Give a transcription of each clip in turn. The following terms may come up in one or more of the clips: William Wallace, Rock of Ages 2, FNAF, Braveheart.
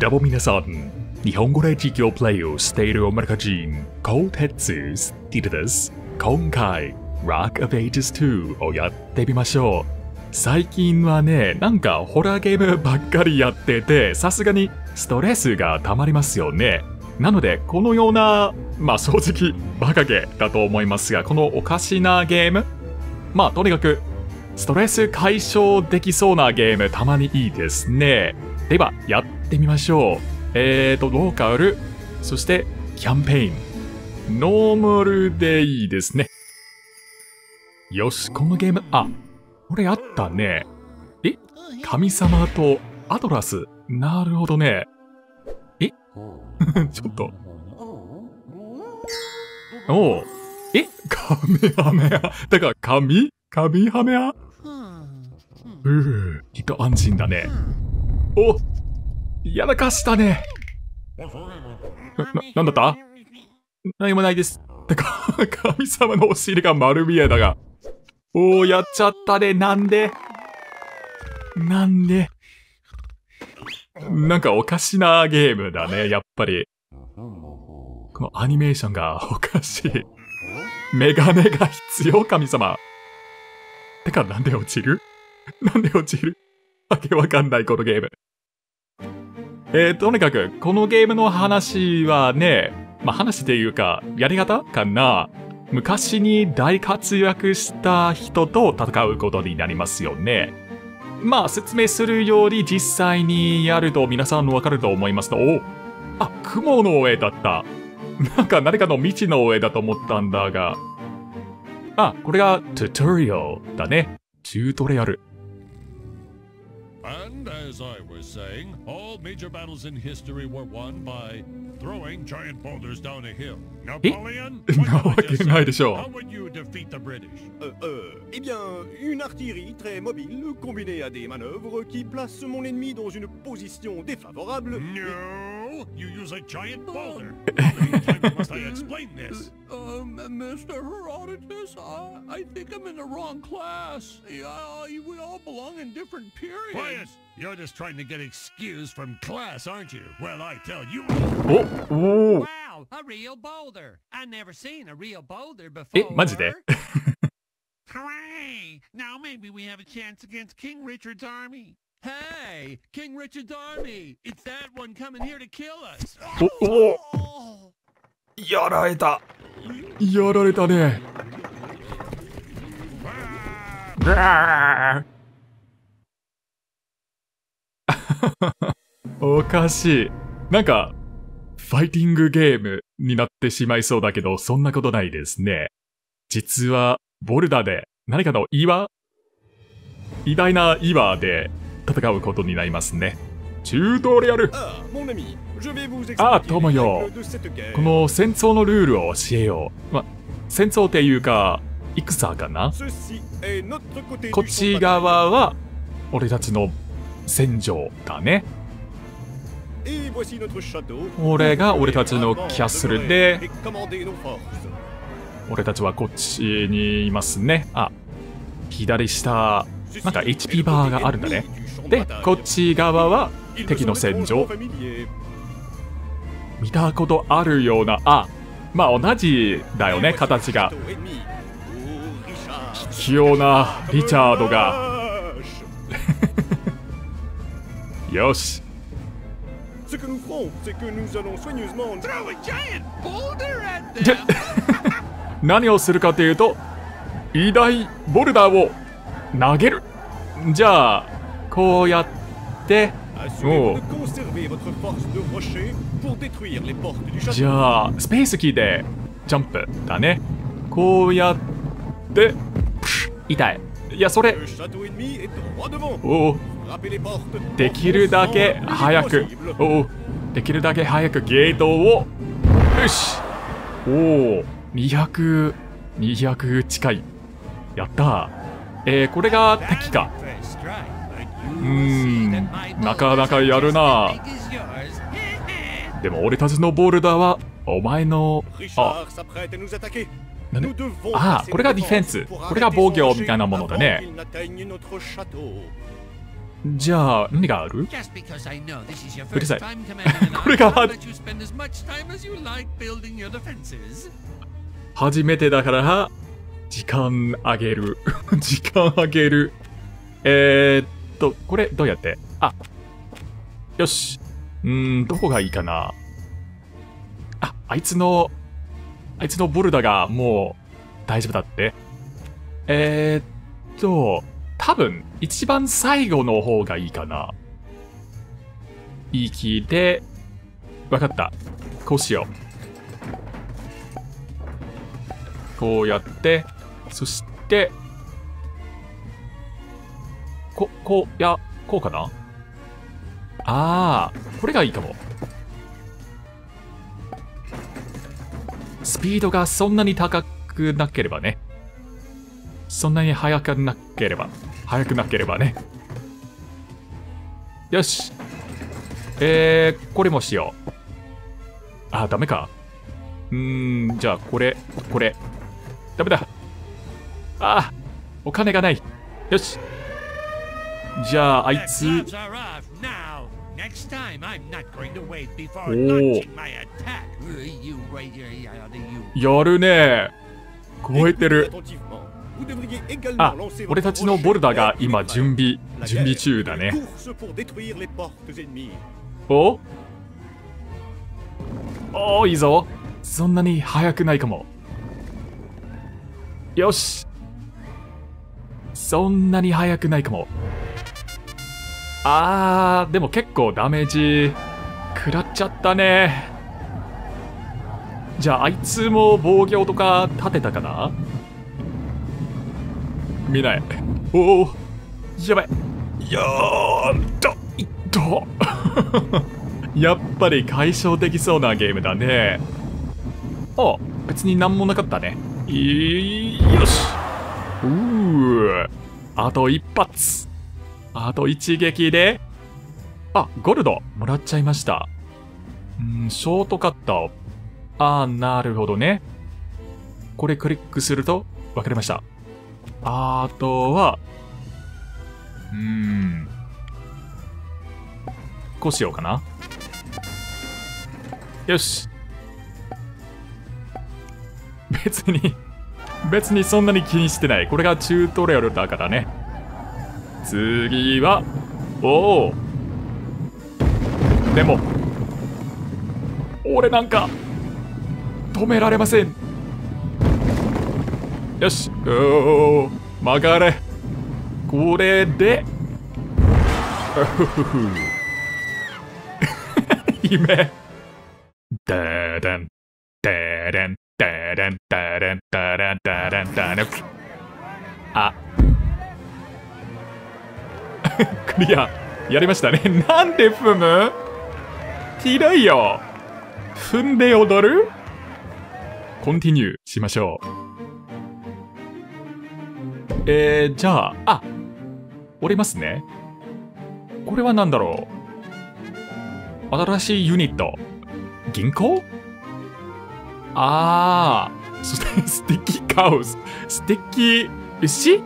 ダボ皆さん、日本語で授業プレイをしているアメリカ人、コーテッツスティルです。今回、Rock of Ages 2 をやってみましょう。最近はね、なんかホラーゲームばっかりやってて、さすがにストレスが溜まりますよね。なので、このような、正直、バカゲーだと思いますが、このおかしなゲーム、とにかく、ストレス解消できそうなゲーム、たまにいいですね。では、やってみましょう。ローカル、そして、キャンペーン。ノーマルでいいですね。よし、このゲーム、これあったね。神様とアトラス。なるほどね。ちょっと。おう。カメハメハ。だから、神ハメハ。一安心だね。お、やらかしたね。なんだった？何もないです。だから、神様のお尻が丸見えだが。おー、やっちゃったね。なんでなんかおかしなゲームだね、やっぱり。このアニメーションがおかしい。メガネが必要、神様。てか、なんで落ちる？わけわかんない、このゲーム。とにかく、このゲームの話はね、話っていうか、やり方かな。昔に大活躍した人と戦うことになりますよね。説明するより実際にやると皆さんわかると思いますと、雲の上だった。なんか何かの道の上だと思ったんだが。これがチュートリアルだね。チュートリアル。And as I was saying, all major battles in history were won by throwing giant boulders down a hill. Napoleon, how would you defeat the British? Eh bien, une artillerie très mobile combinée à des manœuvres qui placent mon ennemi dans une position défavorable. No, you use a giant boulder. Must I explain this? Mr. Herodotus, I think I'm in the wrong class. We all belong in different periods. Quiet! You're just trying to get excused from class, aren't you? Well, I tell you. Oh! Wow, a real boulder. I never seen a real boulder before. Hooray! Now maybe we have a chance against King Richard's army. Hey, King Richard's army! It's that one coming here to kill us. Oh! やられたね。おかしい。なんか、ファイティングゲームになってしまいそうだけど、そんなことないですね。実は、ボルダーで、何かの偉大な岩で戦うことになりますね。チュートリアル。友よ。この戦争のルールを教えよう。戦争っていうか、戦かな？こっち側は、俺たちの戦場だね。俺が俺たちのキャッスルで、俺たちはこっちにいますね。左下、なんか HP バーがあるんだね。で、こっち側は、敵の戦場。見たことあるような、同じだよね、形が。卑怯なリチャードが。よし。何をするかというと、偉大ボルダーを投げる。じゃあ、こうやって、じゃあ、スペースキーでジャンプだね。こうやって、痛い。いや、それ。できるだけ早く。ゲートを。よし。200近い。やった。これが敵か。なかなかやるな。でも俺たちのボルダーはお前のこれがディフェンス、これが防御みたいなものだね。じゃあ、何がある？うるさい。これが初めてだから、時間あげる。時間あげる。これ、どうやって？あ、よし。どこがいいかな？あ、あいつのボルダがもう大丈夫だって。多分、一番最後の方がいいかな。息で、わかった。こうしよう。こうやって、そして、こうかな？あー、これがいいかも。スピードがそんなに高くなければね。そんなに速くなければね。よし。これもしよう。あ、ダメか。じゃあ、これ。ダメだ。あ、お金がない。よし。じゃあ、あいつ。おお。やるね。超えてる。あ、俺たちのボルダーが今準備中だね。おお、いいぞ。そんなに速くないかも。よし。そんなに速くないかも。あー、でも結構ダメージ食らっちゃったね。じゃあ、あいつも防御とか立てたかな？見ない。おお、やばい。よーっと、やっぱり解消できそうなゲームだね。あ、別になんもなかったね。よし。あと一発。あと一撃で。あ、ゴールド、もらっちゃいました。ショートカット。あー、なるほどね。これクリックすると、わかりました。あとは、こうしようかな。よし。別にそんなに気にしてない。これがチュートリアルだからね。次は、おお。でも、俺なんか、止められません。よし、おお、曲がれ。これで、夢。ダダン、ダダン、ダダン、ダダン、ダダン、ダダン、ダダン。あ、クリア、やりましたね。なんで踏む？嫌いよ。踏んで踊る？コンティニューしましょう。じゃあ、あ、折れますね。これは何だろう。新しいユニット。銀行？ああ、そしてステッキカオス。ステッキ牛？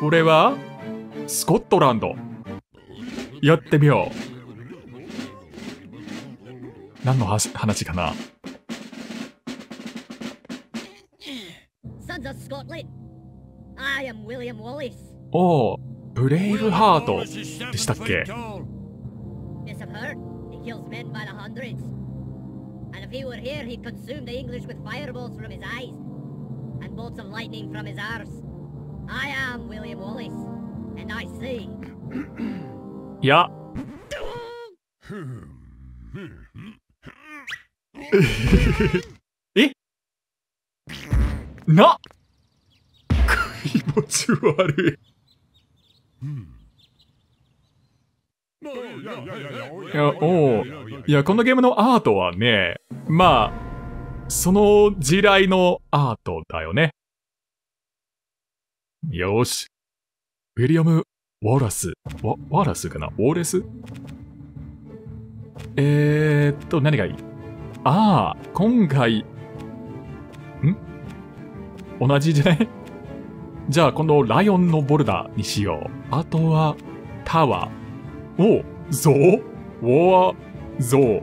これはスコットランド。やってみよう。何の話かな。おお、ブレイブハートでしたっけ？いや。え？な？気持ち悪い。いや、おお。いや、このゲームのアートはね、まあ、その時代のアートだよね。よし。ウィリアム・ウォラス。ウォラスかな？ウォレス？何がいい？ああ、今回、同じじゃない？じゃあ、このライオンのボルダーにしよう。あとは、タワーをゾウをゾウ、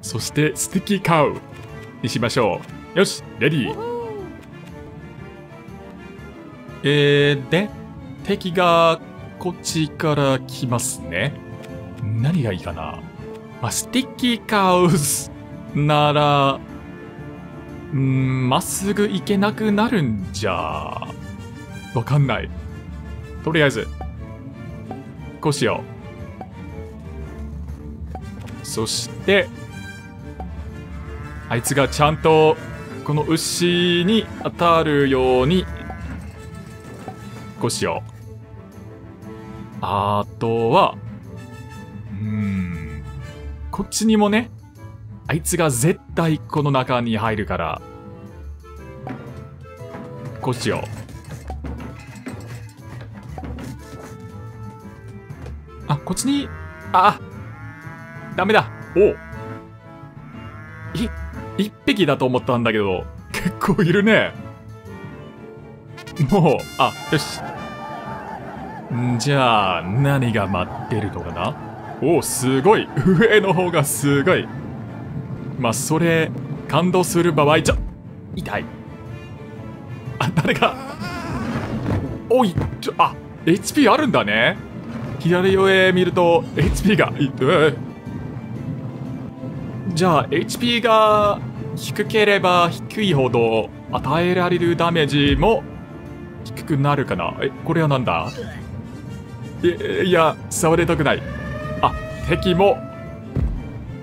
そしてスティキカウにしましょう。よし、レディー。で、敵がこっちから来ますね。何がいいかな。まあ、スティッキーカウスなら、まっすぐ行けなくなるんじゃ、わかんない。とりあえず、こうしよう。そして、あいつがちゃんと、この牛に当たるように、こうしよう。あとは、こっちにもね、あいつが絶対この中に入るから、こうしよう。あ、こっちに、ダメだ。一匹だと思ったんだけど、結構いるね。もう、よし。じゃあ、何が待ってるのかな？すごい！上の方がすごい！まあ、それ、感動する場合じゃ、痛い。誰か！HP あるんだね！左上見ると、HP が、痛い。じゃあ、HP が低ければ低いほど、与えられるダメージも、低くなるかな。これはなんだ？いや、触れたくない。敵も、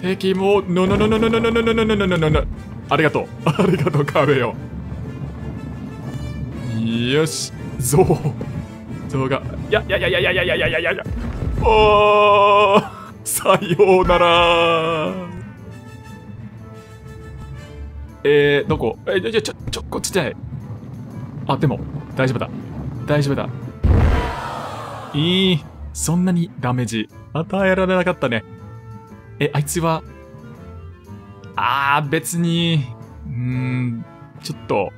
の、ありがとう、壁よ。よし、ゾウが、いや、さようなら。どこ？ちょ、こっちじゃない。でも、大丈夫だ。そんなにダメージ与えられなかったね。あいつは、別に、ちょっと、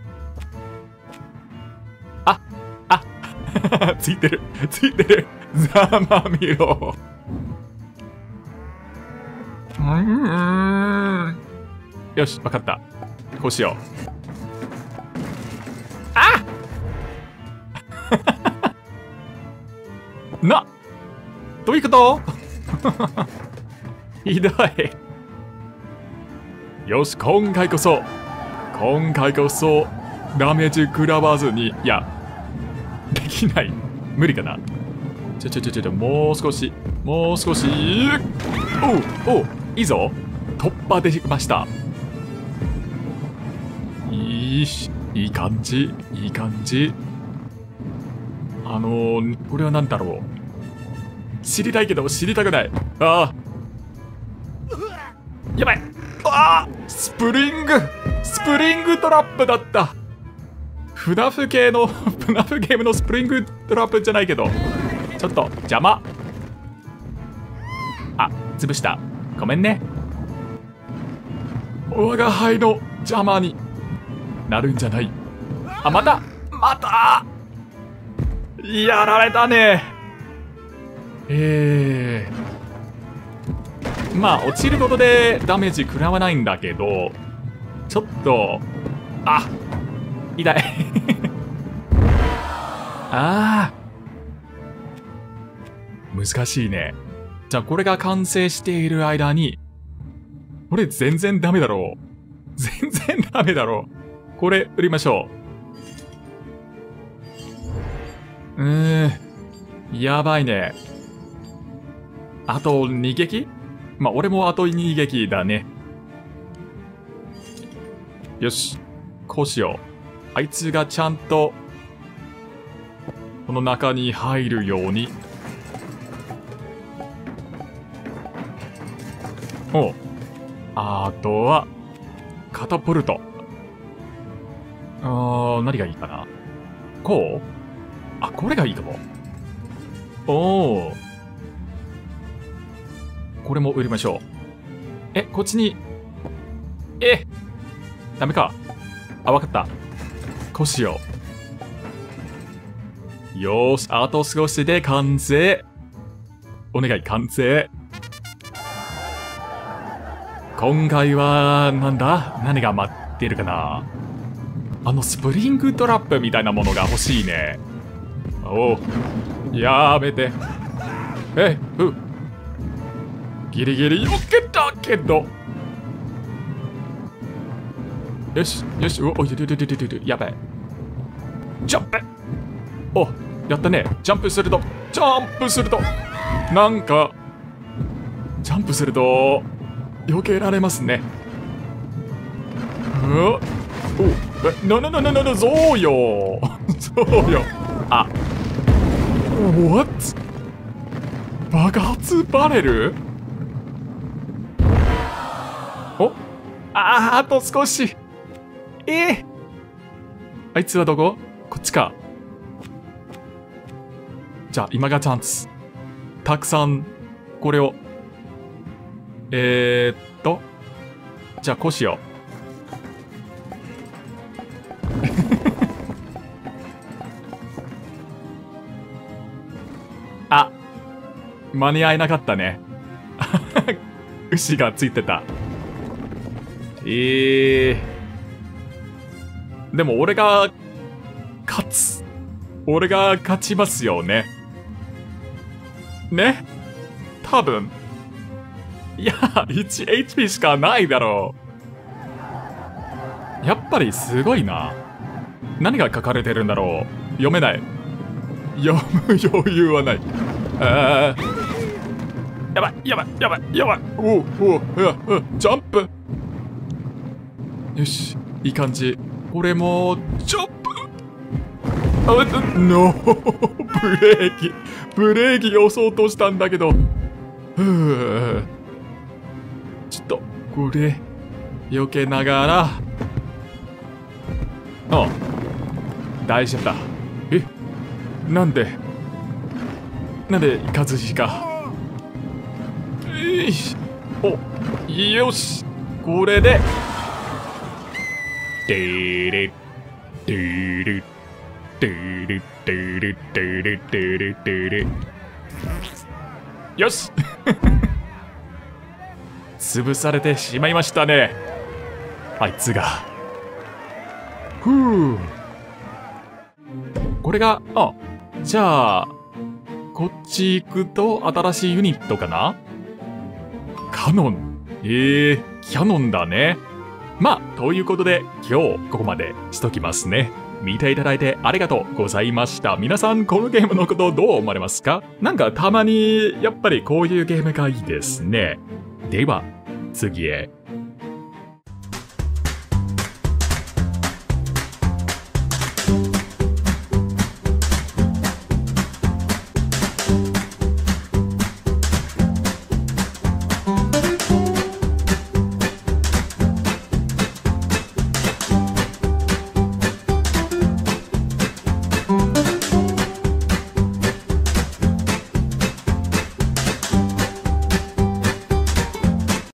ついてる。ざまみろ。よし、わかった。こうしよう。どういうこと？ひどい。よし、今回こそ、ダメージ食らわずに、できない。無理かな。ちょ、もう少し。おう、いいぞ。突破できました。いい感じ。これは何だろう。知りたいけど知りたくない。やばい。スプリングトラップだった。フナフゲームのスプリングトラップじゃないけど、ちょっと邪魔。潰した。ごめんね。我が輩の邪魔になるんじゃない。またやられたね。まあ落ちることでダメージ食らわないんだけど、ちょっと痛い。難しいね。じゃあこれが完成している間に、これ全然ダメだろう。これ売りましょう。やばいね。あと2撃？俺もあと2撃だね。よし。こうしよう。あいつがちゃんと、この中に入るように。あとは、カタポルト。何がいいかな。こう？これがいいかも。これも売りましょう。こっちに。ダメか。わかった。こうしよう。よーし、あと少しで完成。お願い完成。今回は、なんだ？何が待ってるかな？スプリングトラップみたいなものが欲しいね。おう。やめて。ギリギリよけたけど。よし、よし、お、やばい。ジャンプ！お、やったね。ジャンプすると。なんか、ジャンプすると、避けられますね。お、な、そうよ。あ、What？ 爆発バレル？お？あと少し。あいつはどこ？こっちか。じゃあ今がチャンス。たくさんこれを。じゃあこうしよう。あ、間に合いなかったね。牛がついてた。でも俺が勝ちますよね。ね？多分。いや、1HP しかないだろう。やっぱりすごいな。何が書かれてるんだろう。読めない。読む余裕はない。やばい。おう、ジャンプ。よし、いい感じ。俺もジャンプ。ノー、ブレーキ押そうとしたんだけど。ちょっとこれ避けながら。大丈夫だ。なんで行かずしか。お、よし、これで。よし。潰されてしまいましたね、あいつが。これが、じゃあこっち行くと新しいユニットかな。カノン。キャノンだね。ということで今日ここまでしときますね。見ていただいてありがとうございました。皆さん、このゲームのことどう思われますか？なんかたまにやっぱりこういうゲームがいいですね。では次へ。